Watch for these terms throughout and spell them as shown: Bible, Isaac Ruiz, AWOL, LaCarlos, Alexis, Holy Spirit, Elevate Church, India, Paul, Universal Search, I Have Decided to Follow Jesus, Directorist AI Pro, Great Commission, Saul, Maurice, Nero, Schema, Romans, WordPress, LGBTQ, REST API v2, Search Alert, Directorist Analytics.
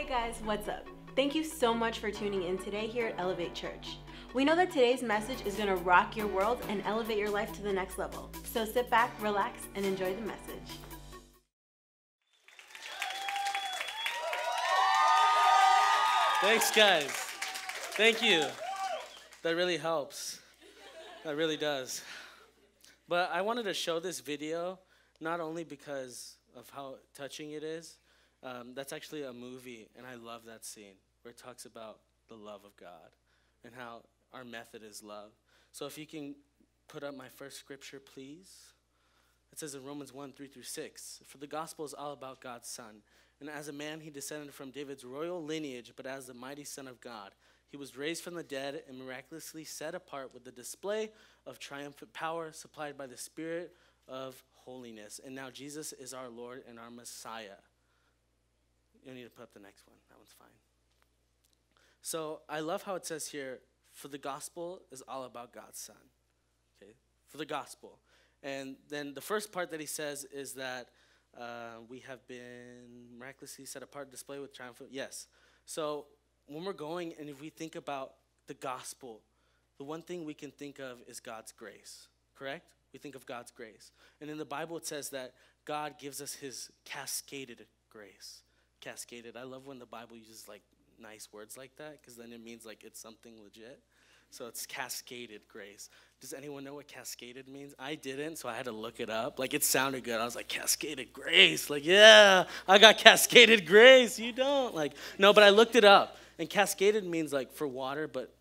Hey guys, what's up? Thank you so much for tuning in today here at Elevate Church. We know that today's message is going to rock your world and elevate your life to the next level. So sit back, relax, and enjoy the message. Thanks guys. Thank you. That really helps. That really does. But I wanted to show this video not only because of how touching it is. That's actually a movie, and I love that scene where it talks about the love of God and how our method is love. So if you can put up my first scripture, please. It says in Romans 1:3-6, "For the gospel is all about God's Son. And as a man, he descended from David's royal lineage, but as the mighty Son of God, he was raised from the dead and miraculously set apart with the display of triumphant power supplied by the Spirit of holiness. And now Jesus is our Lord and our Messiah." You need to put up the next one. That one's fine. So I love how it says here, for the gospel is all about God's Son. Okay, for the gospel. And then the first part that he says is that we have been miraculously set apart, displayed with triumph. Yes. So when we're going and if we think about the gospel, the one thing we can think of is God's grace. Correct? We think of God's grace. And in the Bible it says that God gives us his cascaded grace. Cascaded. I love when the Bible uses like nice words like that because then it means like it's something legit. So it's cascaded grace. Does anyone know what cascaded means? I didn't, so I had to look it up. Like it sounded good. I was like, cascaded grace. Like, yeah, I got cascaded grace. You don't. Like, no, but I looked it up. And cascaded means like for water, but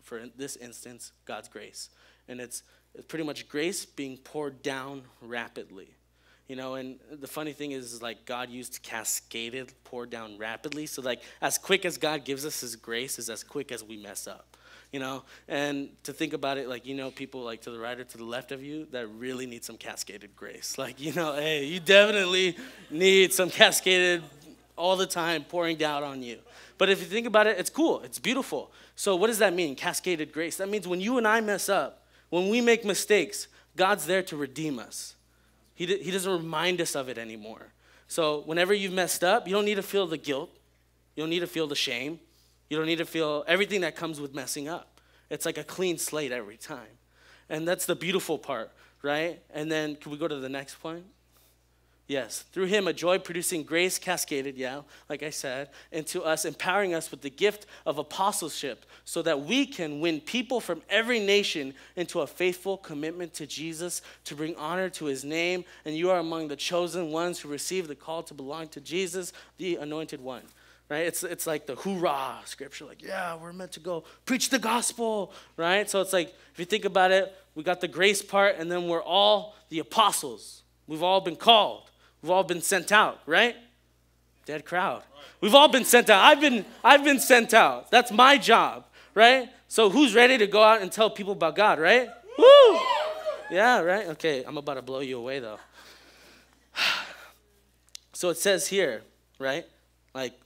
for in this instance, God's grace. And it's pretty much grace being poured down rapidly. You know, and the funny thing is like God used cascaded, poured down rapidly. So like as quick as God gives us his grace is as quick as we mess up, you know. And to think about it, like, you know, people like to the right or to the left of you that really need some cascaded grace. Like, you know, hey, you definitely need some cascaded all the time pouring down on you. But if you think about it, it's cool. It's beautiful. So what does that mean, cascaded grace? That means when you and I mess up, when we make mistakes, God's there to redeem us. He doesn't remind us of it anymore. So whenever you've messed up, you don't need to feel the guilt. You don't need to feel the shame. You don't need to feel everything that comes with messing up. It's like a clean slate every time. And that's the beautiful part, right? And then can we go to the next point? Yes. Through him, a joy producing grace cascaded, yeah, like I said, into us, empowering us with the gift of apostleship so that we can win people from every nation into a faithful commitment to Jesus, to bring honor to his name. And you are among the chosen ones who receive the call to belong to Jesus, the anointed one, right? It's like the hoorah scripture, like, yeah, we're meant to go preach the gospel, right? So it's like, if you think about it, we got the grace part, and then we're all the apostles. We've all been called. We've all been sent out, right? Dead crowd. We've all been sent out. I've been sent out. That's my job, right? So who's ready to go out and tell people about God, right? Woo! Yeah, right? Okay, I'm about to blow you away, though. So it says here, right? Like,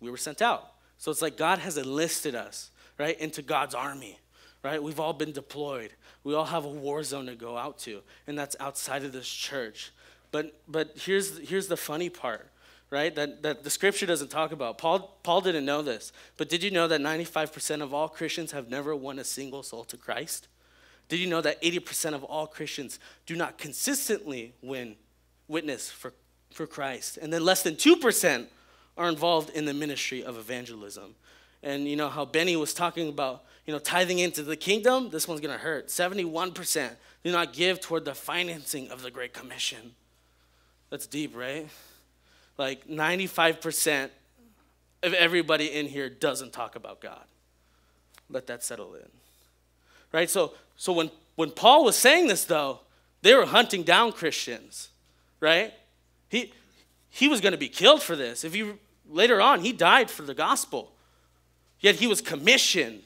we were sent out. So it's like God has enlisted us, right, into God's army, right? We've all been deployed. We all have a war zone to go out to, and that's outside of this church. But here's the funny part, right, that the scripture doesn't talk about. Paul didn't know this, but did you know that 95% of all Christians have never won a single soul to Christ? Did you know that 80% of all Christians do not consistently witness for Christ? And then less than 2% are involved in the ministry of evangelism. And you know how Benny was talking about, you know, tithing into the kingdom? This one's going to hurt. 71% do not give toward the financing of the Great Commission. That's deep, right? Like 95% of everybody in here doesn't talk about God. Let that settle in. Right? So when Paul was saying this, though, they were hunting down Christians, right? He was going to be killed for this. If you later on, he died for the gospel. Yet he was commissioned.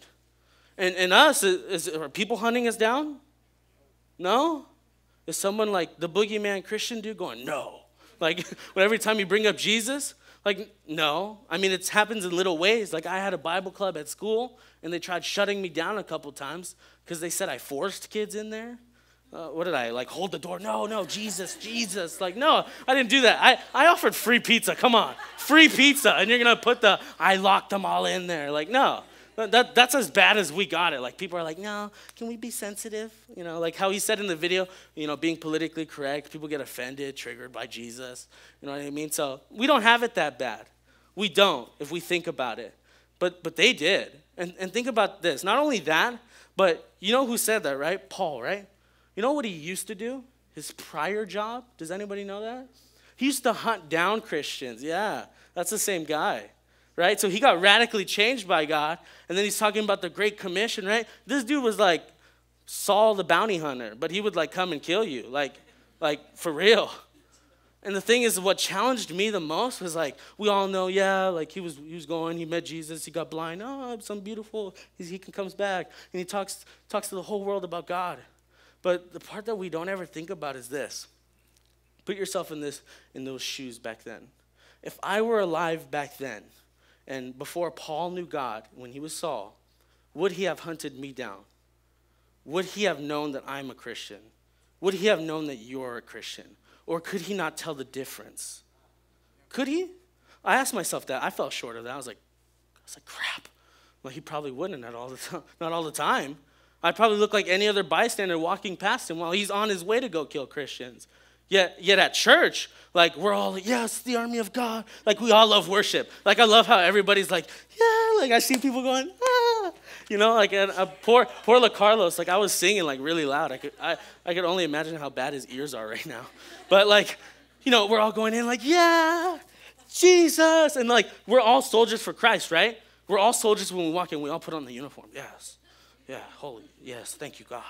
And us, are people hunting us down? No? Is someone like the boogeyman Christian dude going, no? Like, every time you bring up Jesus, like, no. I mean, it happens in little ways. Like, I had a Bible club at school, and they tried shutting me down a couple times because they said I forced kids in there. what did I, like, hold the door? No, Jesus. Like, no, I didn't do that. I offered free pizza. Come on, free pizza. And you're going to put the, I locked them all in there. Like, no, that's as bad as we got it. Like, people are like, no, can we be sensitive? You know, like how he said in the video, you know, being politically correct, people get offended, triggered by Jesus. You know what I mean? So we don't have it that bad. We don't, if we think about it. But they did. And think about this. Not only that, but you know who said that, right? Paul, right? You know what he used to do? His prior job? Does anybody know that? He used to hunt down Christians. Yeah, that's the same guy, right? So he got radically changed by God, and then he's talking about the Great Commission, right? This dude was like Saul the bounty hunter, but he would like come and kill you, like for real. And the thing is, what challenged me the most was like, we all know, yeah, like he was going, he met Jesus, he got blind. Oh, some beautiful, he comes back, and he talks to the whole world about God. But the part that we don't ever think about is this. Put yourself in those shoes back then. If I were alive back then, and before Paul knew God, when he was Saul, would he have hunted me down? Would he have known that I'm a Christian? Would he have known that you're a Christian? Or could he not tell the difference? Could he? I asked myself that. I fell short of that. I was like, crap. Well, he probably wouldn't at all the time. Not all the time. I probably look like any other bystander walking past him while he's on his way to go kill Christians. Yet at church, like, we're all like, yes, the army of God. Like, we all love worship. Like, I love how everybody's like, yeah. Like, I see people going, ah. You know, like, and poor LaCarlos, like, I was singing, like, really loud. I could only imagine how bad his ears are right now. But, like, you know, we're all going in like, yeah, Jesus. And, like, we're all soldiers for Christ, right? We're all soldiers when we walk in. We all put on the uniform, yes. Yeah, holy, yes, thank you, God.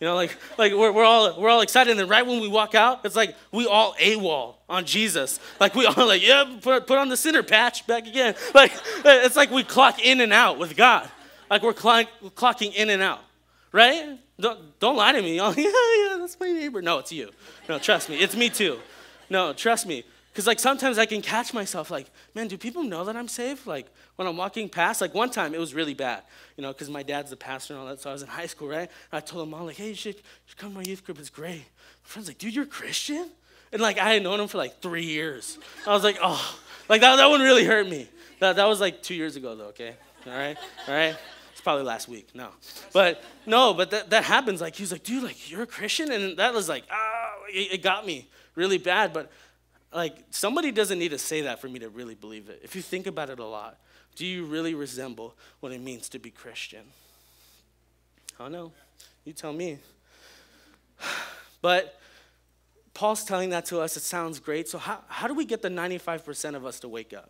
You know, like we're all excited, and then right when we walk out, it's like we all AWOL on Jesus. Like we all like, yeah, put on the sinner patch back again. Like it's like we clock in and out with God. Like we're clocking in and out, right? Don't lie to me. Like, yeah, that's my neighbor. No, it's you. No, trust me, it's me too. No, trust me. Because, like, sometimes I can catch myself, like, man, do people know that I'm saved? Like, when I'm walking past, like, one time it was really bad, you know, because my dad's the pastor and all that, so I was in high school, right? And I told them all, like, hey, you should come to my youth group. It's great. My friend's like, dude, you're Christian? And, like, I had known him for, like, 3 years. I was like, oh. Like, that one really hurt me. That was, like, 2 years ago, though, okay? All right? It's probably last week. But that happens. Like, he was like, dude, like, you're a Christian? And that was, like, ah, it got me really bad, but... Like, somebody doesn't need to say that for me to really believe it. If you think about it a lot, do you really resemble what it means to be Christian? I don't know. You tell me. But Paul's telling that to us. It sounds great. So how do we get the 95% of us to wake up?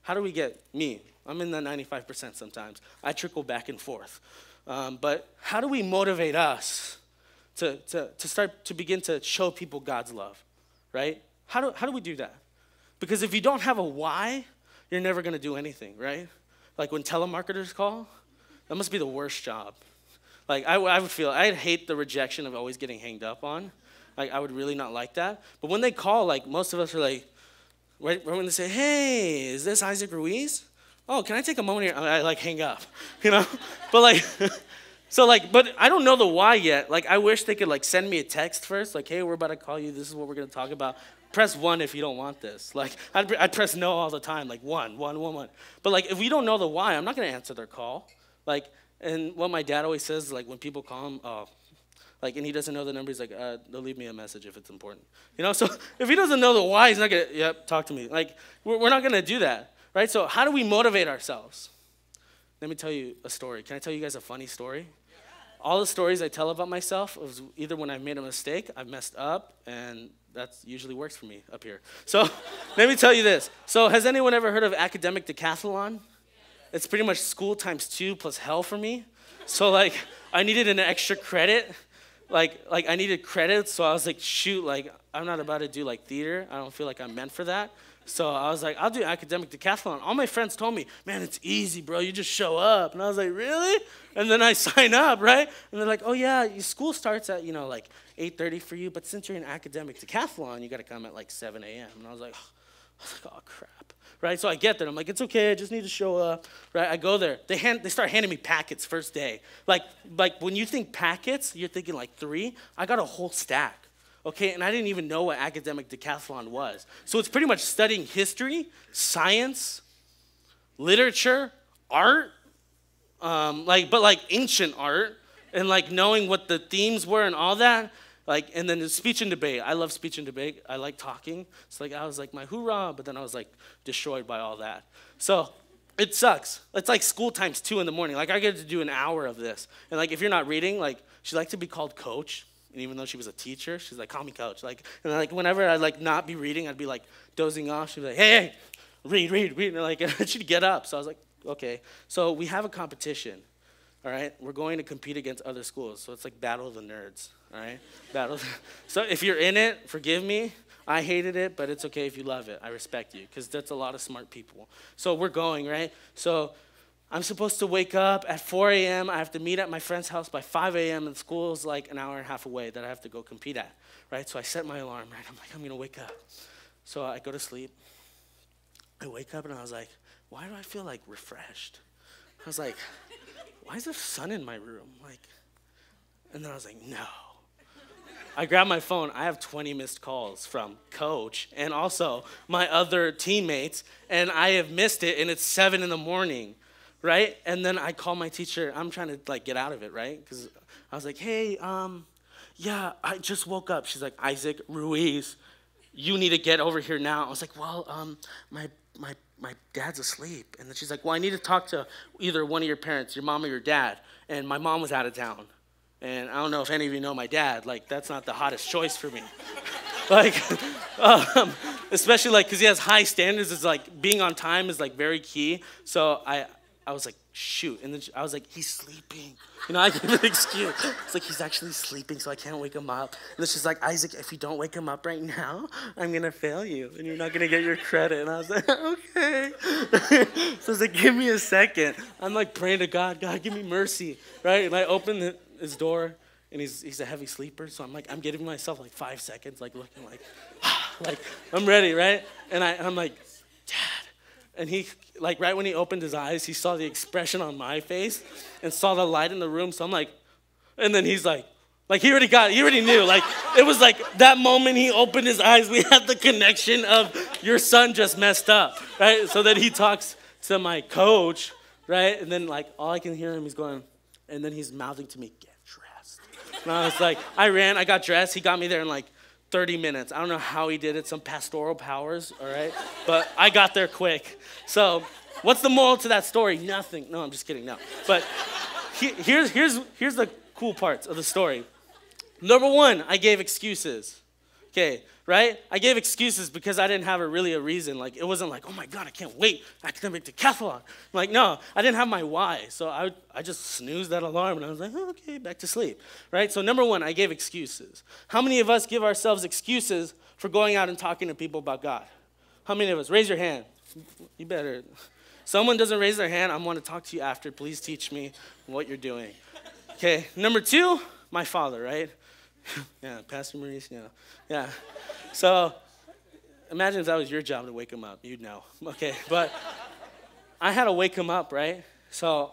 How do we get me? I'm in that 95% sometimes. I trickle back and forth. But how do we motivate us to begin to show people God's love, right? How do we do that? Because if you don't have a why, you're never going to do anything, right? Like when telemarketers call, that must be the worst job. Like I would feel, I'd hate the rejection of always getting hanged up on. Like I would really not like that. But when they call, like most of us are like, right when they say, hey, is this Isaac Ruiz? Oh, can I take a moment here? I like hang up, you know? But like... So like, but I don't know the why yet. Like, I wish they could like send me a text first. Like, hey, we're about to call you. This is what we're going to talk about. Press 1 if you don't want this. Like, I'd press no all the time. Like, one. But like, if we don't know the why, I'm not going to answer their call. Like, and what my dad always says, like when people call him, like, and he doesn't know the number, he's like, they'll leave me a message if it's important. You know, so if he doesn't know the why, he's not going to, yep, talk to me. Like, we're not going to do that, right? So how do we motivate ourselves? Let me tell you a story. Can I tell you guys a funny story? All the stories I tell about myself is either when I've made a mistake, I've messed up, and that usually works for me up here. So let me tell you this. So has anyone ever heard of academic decathlon? It's pretty much school times 2 plus hell for me. So like I needed an extra credit. Like I needed credits, so I was like, shoot, like I'm not about to do like theater. I don't feel like I'm meant for that. So I was like, I'll do academic decathlon. All my friends told me, man, it's easy, bro. You just show up. And I was like, really? And then I sign up, right? And they're like, oh, yeah, your school starts at, you know, like 8:30 for you. But since you're in academic decathlon, you got to come at like 7 a.m. And I was like, oh crap, right? So I get there. I'm like, it's okay. I just need to show up, right? I go there. They start handing me packets first day. Like when you think packets, you're thinking like 3. I got a whole stack. Okay, and I didn't even know what academic decathlon was. So it's pretty much studying history, science, literature, art, but ancient art, and like knowing what the themes were and all that. Like, and then there's speech and debate. I love speech and debate. I like talking. It's like, I was like, my hoorah, but then I was like destroyed by all that. So it sucks. It's like school times 2 in the morning. Like I get to do an hour of this. And like, if you're not reading, like she liked to be called coach. And even though she was a teacher, she's like, call me coach. Like, and like whenever I'd like not be reading, I'd be like dozing off. She'd be like, hey, read. And like, she'd get up. So I was like, okay. So we have a competition, all right? We're going to compete against other schools. So it's like battle of the nerds, all right? So if you're in it, forgive me. I hated it, but it's okay if you love it. I respect you because that's a lot of smart people. So we're going, right? So I'm supposed to wake up at 4 a.m. I have to meet at my friend's house by 5 a.m. and school is like an hour and a half away that I have to go compete at, right? So I set my alarm, right? I'm like, I'm gonna wake up. So I go to sleep. I wake up and I was like, why do I feel like refreshed? I was like, why is there sun in my room? Like, and then I was like, no. I grabbed my phone. I have 20 missed calls from coach and also my other teammates, and I have missed it, and it's 7 in the morning. Right? And then I call my teacher. I'm trying to like get out of it, right? Because I was like, hey, yeah, I just woke up. She's like, Isaac Ruiz, you need to get over here now. I was like, well, my dad's asleep. And then she's like, well, I need to talk to either one of your parents, your mom or your dad. And my mom was out of town. And I don't know if any of you know my dad. Like, that's not the hottest choice for me. Like, especially like, because he has high standards. It's like being on time is like very key. So I was like, shoot. And then I was like, he's sleeping. You know, I gave an excuse. It's like, he's actually sleeping, so I can't wake him up. And then she's like, Isaac, if you don't wake him up right now, I'm going to fail you, and you're not going to get your credit. And I was like, okay. So I was like, give me a second. I'm like praying to God, God, give me mercy, right? And I open his door, and he's a heavy sleeper. So I'm like, I'm giving myself like 5 seconds, like looking like, like I'm ready, right? And I'm like, Dad. And he, like, right when he opened his eyes, he saw the expression on my face and saw the light in the room. So I'm like, and then he's like, he already knew. Like, it was like that moment he opened his eyes, we had the connection of your son just messed up, right? So then he talks to my coach, right? And then, like, all I can hear him, he's going, and then he's mouthing to me, get dressed. And I was like, I ran, I got dressed. He got me there in, like, 30 minutes. I don't know how he did it, some pastoral powers, all right? But I got there quick. So what's the moral to that story? Nothing. No, I'm just kidding, no. But here's the cool parts of the story. Number one, I gave excuses. Okay, right? I gave excuses because I didn't have a reason. Like, it wasn't like, oh my God, I can't wait, academic decathlon. Like, no, I didn't have my why. So I just snoozed that alarm, and I was like, oh, okay, back to sleep, right? So number one, I gave excuses. How many of us give ourselves excuses for going out and talking to people about God? How many of us? Raise your hand. You better. Someone doesn't raise their hand, I want to talk to you after. Please teach me what you're doing. Okay, number two, my father, right? Yeah, Pastor Maurice, yeah. Yeah. So imagine if that was your job to wake him up. You'd know. Okay, but I had to wake him up, right? So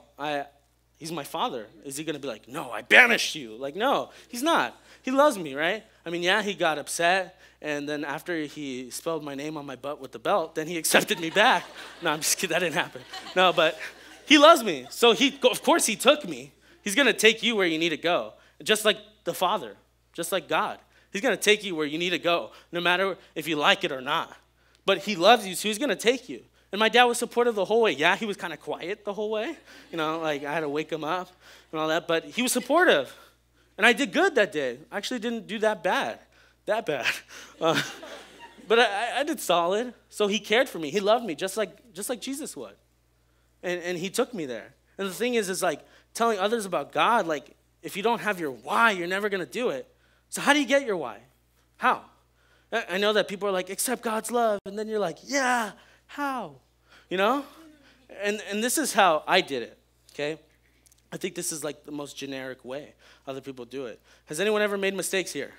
he's my father. Is he going to be like, no, I banished you? Like, no, he's not. He loves me, right? I mean, yeah, he got upset. And then after he spelled my name on my butt with the belt, then he accepted me back. No, I'm just kidding. That didn't happen. No, but he loves me. So of course he took me. He's going to take you where you need to go, just like the Father. Just like God. He's going to take you where you need to go, no matter if you like it or not. But he loves you, so he's going to take you. And my dad was supportive the whole way. Yeah, he was kind of quiet the whole way. You know, like I had to wake him up and all that. But he was supportive. And I did good that day. I actually didn't do that bad. But I did solid. So he cared for me. He loved me just like Jesus would. And he took me there. And the thing is like telling others about God, like if you don't have your why, you're never going to do it. So how do you get your why? How? I know that people are like, accept God's love. And then you're like, yeah, how? You know? And this is how I did it, okay? I think this is like the most generic way other people do it. Has anyone ever made mistakes here?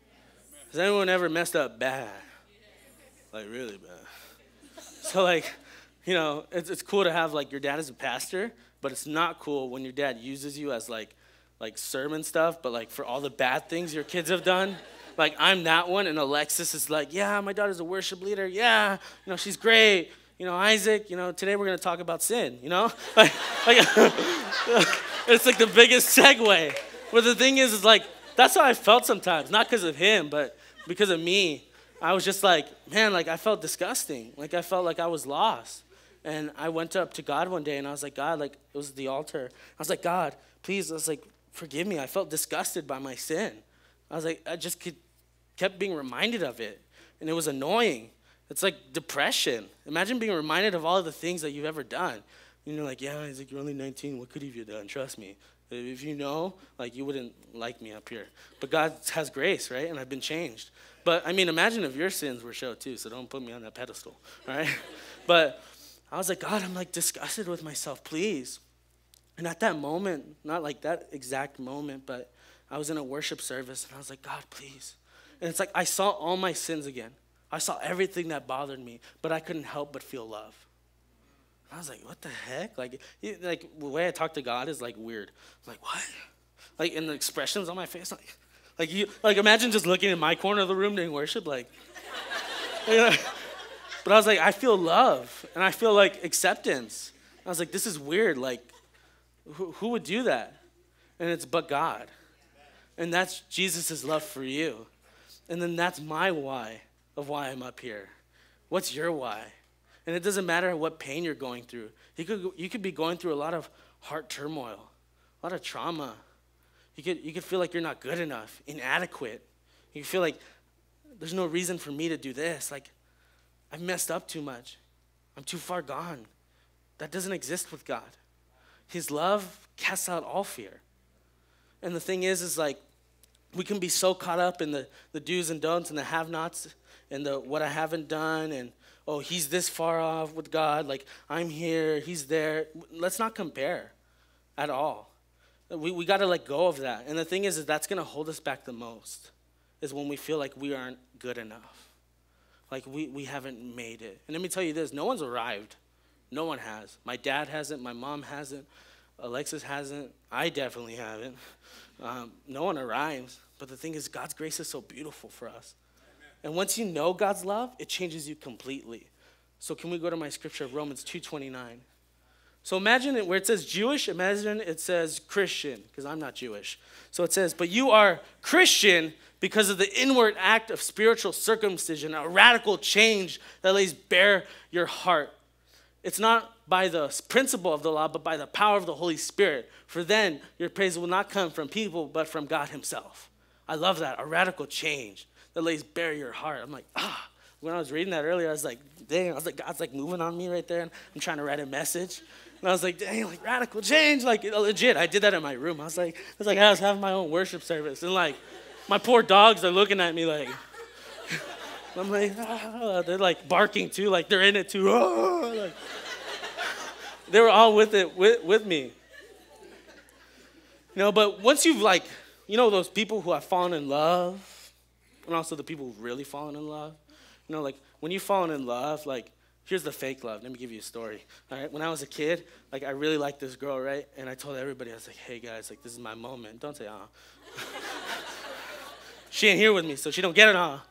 Yes. Has anyone ever messed up bad? Yes. Like really bad? So like, you know, it's cool to have like your dad as a pastor, but it's not cool when your dad uses you as like sermon stuff, but like for all the bad things your kids have done. Like I'm that one, and Alexis is like, yeah, my daughter's a worship leader. Yeah, you know, she's great. You know, Isaac, you know, today we're going to talk about sin, you know? Like it's like the biggest segue. But the thing is like, that's how I felt sometimes. Not because of him, but because of me. I was just like, man, like I felt disgusting. Like I felt like I was lost. And I went up to God one day, and I was like, God, like it was the altar. I was like, God, please, I was like, forgive me. I felt disgusted by my sin. I was like, I just kept being reminded of it. And it was annoying. It's like depression. Imagine being reminded of all of the things that you've ever done. And you're like, yeah, Isaac, like, you're only 19. What could you have done? Trust me. If you know, like, you wouldn't like me up here. But God has grace, right? And I've been changed. But, I mean, imagine if your sins were shown too, so don't put me on that pedestal, all right? But I was like, God, I'm, like, disgusted with myself, please. And at that moment, not like that exact moment, but I was in a worship service, and I was like, God, please. And it's like I saw all my sins again. I saw everything that bothered me, but I couldn't help but feel love. I was like, what the heck? Like the way I talk to God is, like, weird. I'm like, what? Like, and the expressions on my face, like imagine just looking in my corner of the room during worship, like. You know? But I was like, I feel love, and I feel, like, acceptance. I was like, this is weird. Like, who would do that? And it's but God. And that's Jesus' love for you. And then that's my why of why I'm up here. What's your why? And it doesn't matter what pain you're going through. You could be going through a lot of heart turmoil, a lot of trauma. You could feel like you're not good enough, inadequate. You feel like there's no reason for me to do this. Like I've messed up too much. I'm too far gone. That doesn't exist with God. His love casts out all fear. And the thing is like we can be so caught up in the do's and don'ts and the have-nots and the what I haven't done and oh, he's this far off with God, like, I'm here, he's there. Let's not compare at all. We got to let go of that. And the thing is that's going to hold us back the most is when we feel like we aren't good enough, like we haven't made it. And let me tell you this, no one's arrived. No one has. My dad hasn't. My mom hasn't. Alexis hasn't. I definitely haven't. No one arrives. But the thing is God's grace is so beautiful for us. And once you know God's love, it changes you completely. So can we go to my scripture of Romans 2:29? So imagine it, where it says Jewish, imagine it says Christian, because I'm not Jewish. So it says, but you are Christian because of the inward act of spiritual circumcision, a radical change that lays bare your heart. It's not by the principle of the law, but by the power of the Holy Spirit. For then your praise will not come from people, but from God himself. I love that, a radical change that lays bare your heart. I'm like, ah. When I was reading that earlier, I was like, dang. I was like, God's like moving on me right there. And I'm trying to write a message. And I was like, dang, like radical change. Like legit, I did that in my room. I was like, I was having my own worship service. And like, my poor dogs are looking at me like, I'm like, ah. They're like barking too. Like they're in it too. Ah. Like, they were all with it, with me. You know, but once you've like, you know, those people who have fallen in love, and also the people who've really fallen in love. You know, like, when you've fallen in love, like, here's the fake love. Let me give you a story, all right? When I was a kid, like, I really liked this girl, right? And I told everybody, I was like, hey, guys, like, this is my moment. Don't say, ah. She ain't here with me, so she don't get it, ah.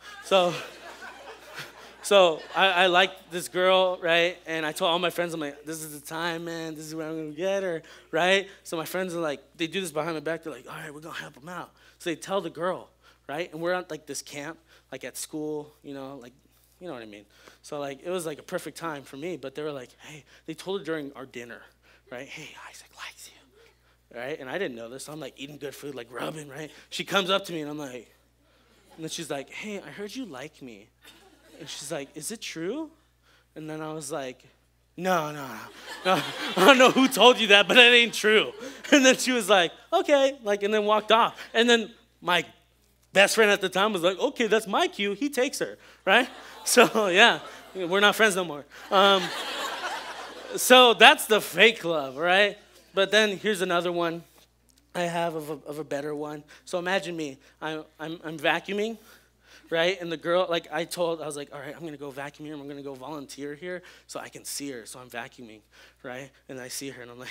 So I liked this girl, right? And I told all my friends, I'm like, this is the time, man. This is where I'm going to get her, right? So my friends are like, they do this behind my back. They're like, all right, we're going to help them out. So they tell the girl. Right? And we're at like this camp, like at school, you know what I mean? So like, it was like a perfect time for me, but they were like, hey, they told her during our dinner, right? Hey, Isaac likes you, right? And I didn't know this. So I'm like eating good food, like rubbing, right? She comes up to me and I'm like, and then she's like, hey, I heard you like me. And she's like, is it true? And then I was like, no. I don't know who told you that, but it ain't true. And then she was like, okay. Like, and then walked off. And then my best friend at the time was like, okay, that's my cue. He takes her, right? So, yeah, we're not friends no more. So that's the fake love, right? But then here's another one I have of a better one. So imagine me. I'm vacuuming, right? And the girl, like I was like, all right, I'm going to go vacuum here. I'm going to go volunteer here so I can see her. So I'm vacuuming, right? And I see her and I'm like,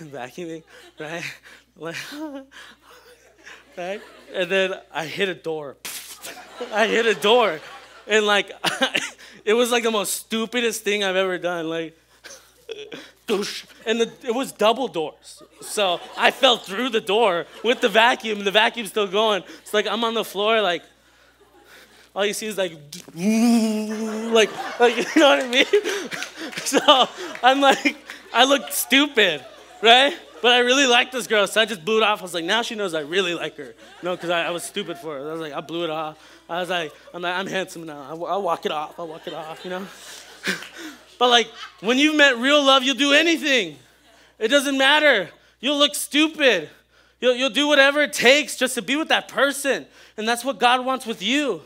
I'm vacuuming, right? Like, right? And then I hit a door. I hit a door. And like, it was like the most stupidest thing I've ever done. Like, and it was double doors. So I fell through the door with the vacuum. And the vacuum's still going. It's like I'm on the floor, like, all you see is like, you know what I mean? So I'm like, I looked stupid, right? But I really liked this girl, so I just blew it off. I was like, now she knows I really like her. No, because I was stupid for her. I was like, I blew it off. I was like, I'm handsome now. I'll walk it off. I'll walk it off, you know? But like, when you've met real love, you'll do anything. It doesn't matter. You'll look stupid. You'll do whatever it takes just to be with that person. And that's what God wants with you.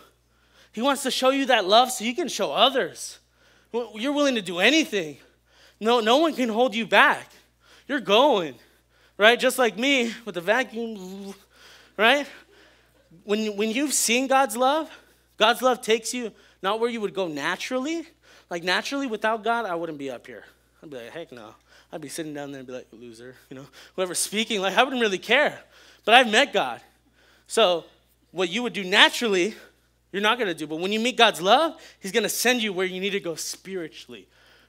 He wants to show you that love so you can show others. You're willing to do anything. No one can hold you back. You're going. Right? Just like me with the vacuum, right? When you've seen God's love takes you not where you would go naturally. Like naturally, without God, I wouldn't be up here. I'd be like, heck no. I'd be sitting down there and be like, loser, you know, whoever's speaking. Like I wouldn't really care. But I've met God. So what you would do naturally, you're not going to do. But when you meet God's love, he's going to send you where you need to go spiritually,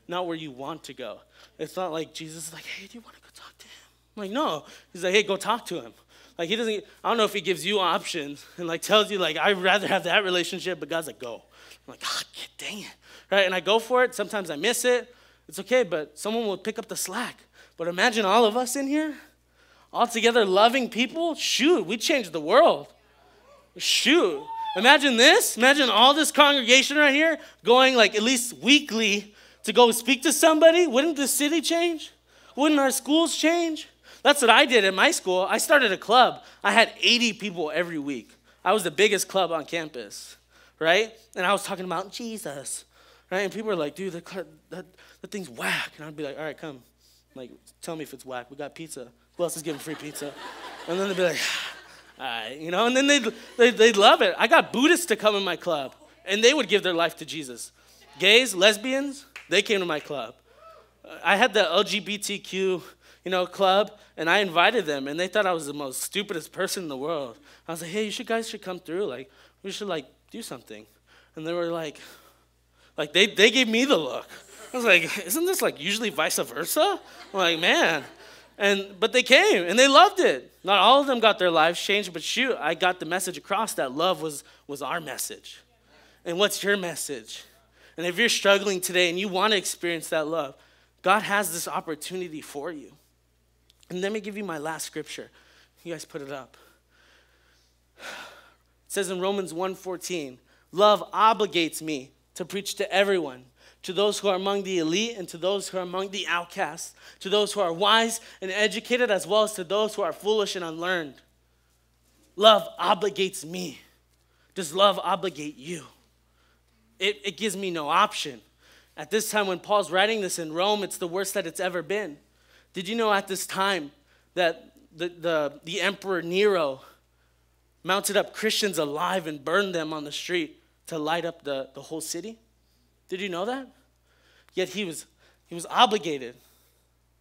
not where you want to go. It's not like Jesus is like, hey, do you want to go talk to him? I'm like, no. He's like, hey, go talk to him. Like, he doesn't, I don't know if he gives you options and, like, tells you, like, I'd rather have that relationship, but God's like, go. I'm like, God, dang it, right? And I go for it. Sometimes I miss it. It's okay, but someone will pick up the slack. But imagine all of us in here, all together loving people. Shoot, we changed the world. Shoot. Imagine this. Imagine all this congregation right here going, like, at least weekly to go speak to somebody. Wouldn't the city change? Wouldn't our schools change? That's what I did at my school. I started a club. I had 80 people every week. I was the biggest club on campus, right? And I was talking about Jesus, right? And people were like, dude, that thing's whack. And I'd be like, all right, come. Like, tell me if it's whack. We got pizza. Who else is giving free pizza? And then they'd be like, all right, you know? And then they'd love it. I got Buddhists to come in my club, and they would give their life to Jesus. Gays, lesbians, they came to my club. I had the LGBTQ, you know, club, and I invited them, and they thought I was the most stupidest person in the world. I was like, hey, you guys should come through. Like, we should, like, do something. And they were like, they gave me the look. I was like, isn't this, like, usually vice versa? I'm like, man. But they came, and they loved it. Not all of them got their lives changed, but shoot, I got the message across that love was our message. And what's your message? And if you're struggling today and you want to experience that love, God has this opportunity for you. And let me give you my last scripture. You guys put it up. It says in Romans 1:14, love obligates me to preach to everyone, to those who are among the elite and to those who are among the outcasts, to those who are wise and educated as well as to those who are foolish and unlearned. Love obligates me. Does love obligate you? It gives me no option. At this time when Paul's writing this in Rome, it's the worst that it's ever been. Did you know at this time that the emperor Nero mounted up Christians alive and burned them on the street to light up the whole city? Did you know that? Yet he was obligated.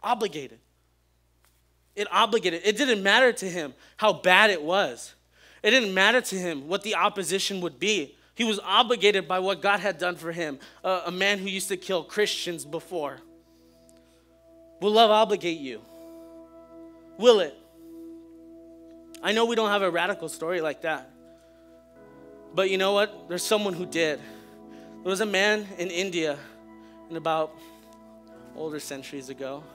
Obligated. It obligated. It didn't matter to him how bad it was. It didn't matter to him what the opposition would be. He was obligated by what God had done for him, a man who used to kill Christians before. Will love obligate you? Will it? I know we don't have a radical story like that. But you know what? There's someone who did. There was a man in India in about older centuries ago,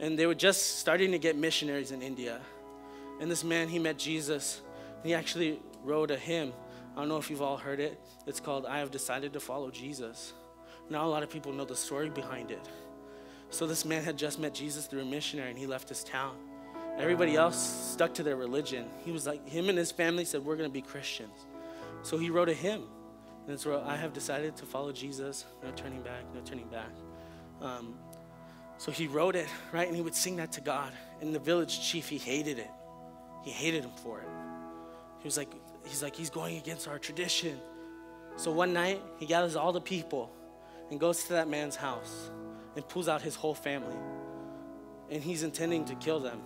and they were just starting to get missionaries in India. And this man, he met Jesus, and he actually wrote a hymn. I don't know if you've all heard it. It's called, I Have Decided to Follow Jesus. Not a lot of people know the story behind it. So this man had just met Jesus through a missionary, and he left his town. Everybody else stuck to their religion. He was like, him and his family said, we're going to be Christians. So he wrote a hymn. And it's where I have decided to follow Jesus, no turning back, no turning back. So he wrote it, right? And he would sing that to God. And the village chief, he hated it. He hated him for it. He was like, he's like, he's going against our tradition. So one night, he gathers all the people and goes to that man's house and pulls out his whole family. And he's intending to kill them.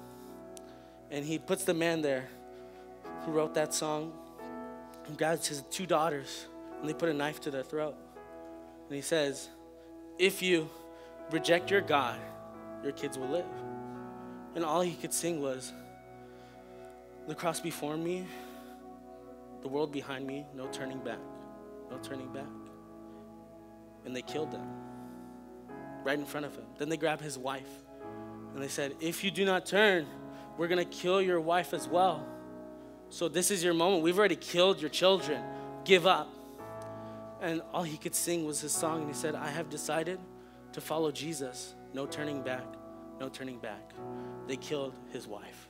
And he puts the man there who wrote that song and grabs his two daughters and they put a knife to their throat. And he says, if you reject your God, your kids will live. And all he could sing was, the cross before me, the world behind me, no turning back, no turning back. And they killed them right in front of him. Then they grabbed his wife and they said, if you do not turn, we're gonna kill your wife as well. So this is your moment. We've already killed your children. Give up. And all he could sing was his song. And he said, I have decided to follow Jesus. No turning back, no turning back. They killed his wife.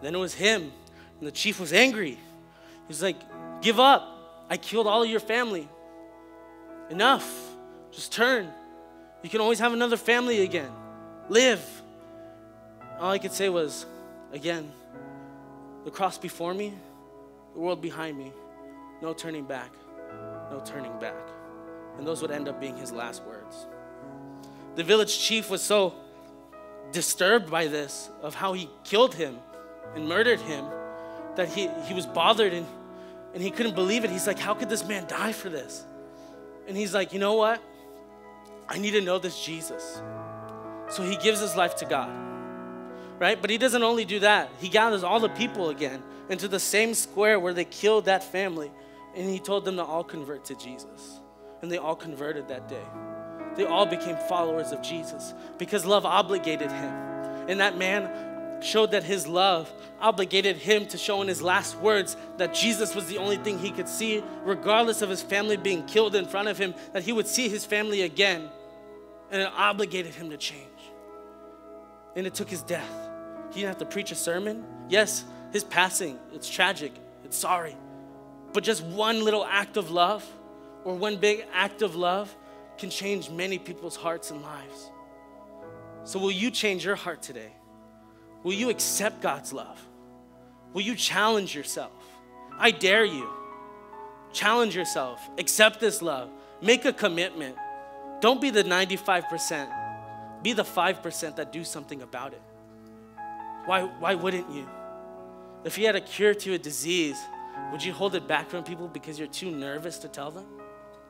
Then it was him. And the chief was angry. He was like, give up. I killed all of your family. Enough. Just turn. You can always have another family again. Live. All I could say was, again, the cross before me, the world behind me, no turning back, no turning back. And those would end up being his last words. The village chief was so disturbed by this, of how he killed him and murdered him, that he was bothered and he couldn't believe it. He's like, how could this man die for this? And he's like, you know what? I need to know this Jesus. So he gives his life to God. Right? But he doesn't only do that. He gathers all the people again into the same square where they killed that family. And he told them to all convert to Jesus. And they all converted that day. They all became followers of Jesus because love obligated him. And that man showed that his love obligated him to show in his last words that Jesus was the only thing he could see, regardless of his family being killed in front of him, that he would see his family again. And it obligated him to change. And it took his death. He didn't have to preach a sermon. Yes, his passing, it's tragic, it's sorry. But just one little act of love or one big act of love can change many people's hearts and lives. So will you change your heart today? Will you accept God's love? Will you challenge yourself? I dare you. Challenge yourself. Accept this love. Make a commitment. Don't be the 95%. Be the 5% that do something about it. Why wouldn't you? If you had a cure to a disease, would you hold it back from people because you're too nervous to tell them?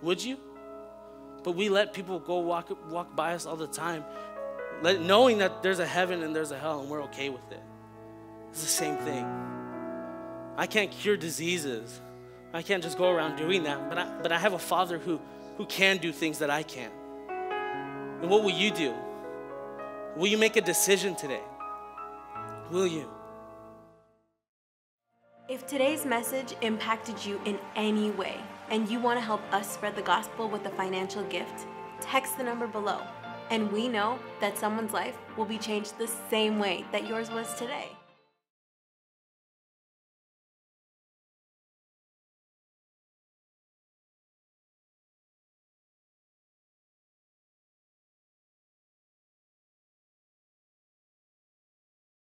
Would you? But we let people go walk by us all the time, knowing that there's a heaven and there's a hell and we're okay with it. It's the same thing. I can't cure diseases. I can't just go around doing that, but I have a Father who can do things that I can't. And what will you do? Will you make a decision today? Will you? If today's message impacted you in any way and you want to help us spread the gospel with a financial gift, text the number below. And we know that someone's life will be changed the same way that yours was today.